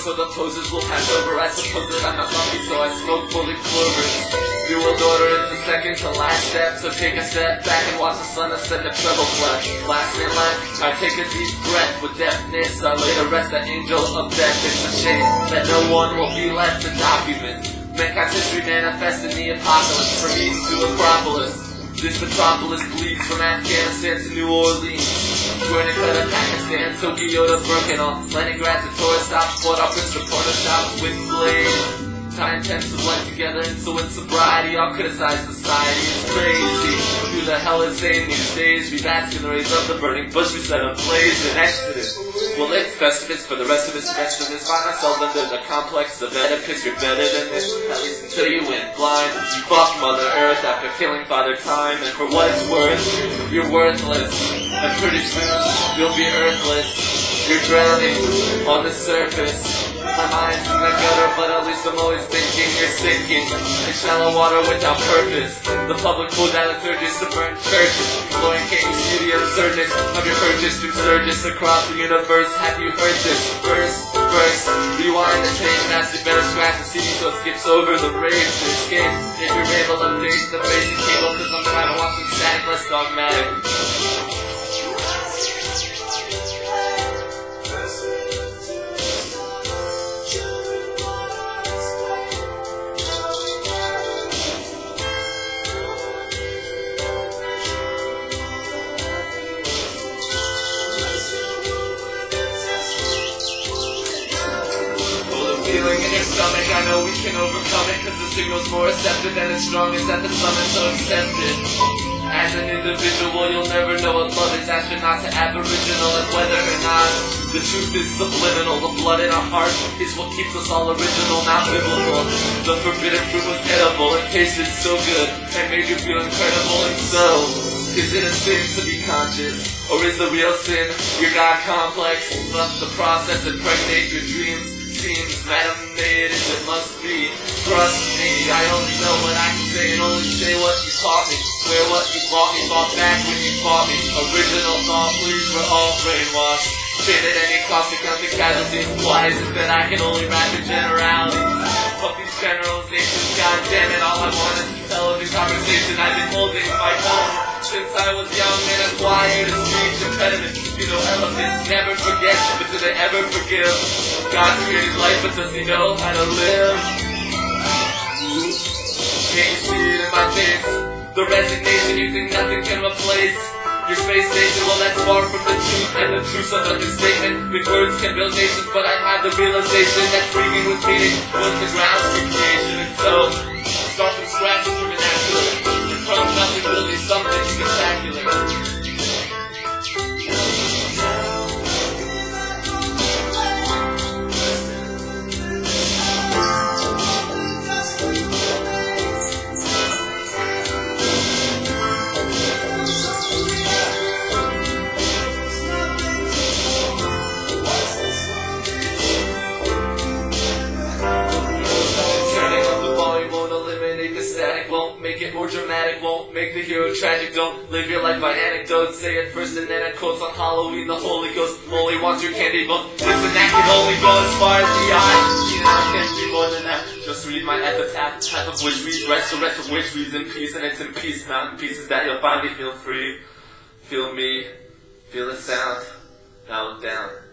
so the poses will pass over. I suppose that I'm not lucky, so I smoke fully clovers. Dual order is the second to last step, so take a step back and watch the sun ascend a treble flash. Last in line, I take a deep breath with deafness. I lay to rest the angel of death. It's a shame that no one will be left to document mankind's history manifest in the apocalypse. From Eden to Acropolis, this metropolis bleeds from Afghanistan to New Orleans, Guernica to Pakistan, Tokyo to Birkenau, Leningrad to Torres stops, Fort Prince to Porter shops, wind blade. Time tenses life together, and so in sobriety, I'll criticize society. It's crazy. Who the hell is saying these days? We've asked in the rays of the burning bush, we set on blaze in Exodus. Well, it's Festivus for the rest of us, Find myself under the complex of Oedipus. You're better than this, at least until you went blind. You fucked Mother Earth after killing Father Time. And for what it's worth, you're worthless. And pretty soon, you'll be earthless. You're drowning on the surface. My mind's in the gutter, but at least I'm always thinking you're sinking in shallow water without purpose. The public pulled out of surges to burn churches. Glowing kings see the absurdness of your purchase through surges across the universe. Have you heard this? Verse, rewind the tape, master, better scratch the CD so it skips over the rage. This game, if you're able to update the basic cable, cause I'm trying to watch some static, less dogmatic. I know we can overcome it, cause the signal's more accepted than it's strongest at the summit, so accept it. As an individual, you'll never know what love is. Astronaut to aboriginal, and whether or not the truth is subliminal, the blood in our heart is what keeps us all original, not biblical. The forbidden fruit was edible, it tasted so good, and made you feel incredible, and so... is it a sin to be conscious? Or is the real sin your God complex? Let the process impregnate your dreams. Seems man-made as it must be. Trust me, I only know what I can say, and only say what you taught me. Wear what you bought me, bought back when you bought me. Original thought, please, we're all brainwashed. Shit at any cost, it comes to casualties. Why is it that I can only rap in generalities? Fuck these generalizations, goddammit, all I want is to tell of the conversation I've been holding my own since I was young, and I'm wired to speech impediment. You know, elephants never forget, but do they ever forgive? God created life, but does he know how to live? Can't you see it in my face? The resignation you think nothing can replace. Your space station, well that's far from the truth, and the truth's an understatement. Big words can build nations, but I had the realization that screaming with meaning was the grounds for creation. And so, start from scratch with your vernacular, and from nothing will be something spectacular. More dramatic, won't make the hero tragic. Don't live your life by anecdotes. Say it first and then it quotes on Halloween. The Holy Ghost only wants your candy, but listen, that can only go as far as the eye. You know, I can't be more than that. Just read my epitaph, half of which reads right, so rest of which reads in peace, and it's in peace, not in pieces that you'll find me. Feel free, feel me, feel the sound, now I'm down.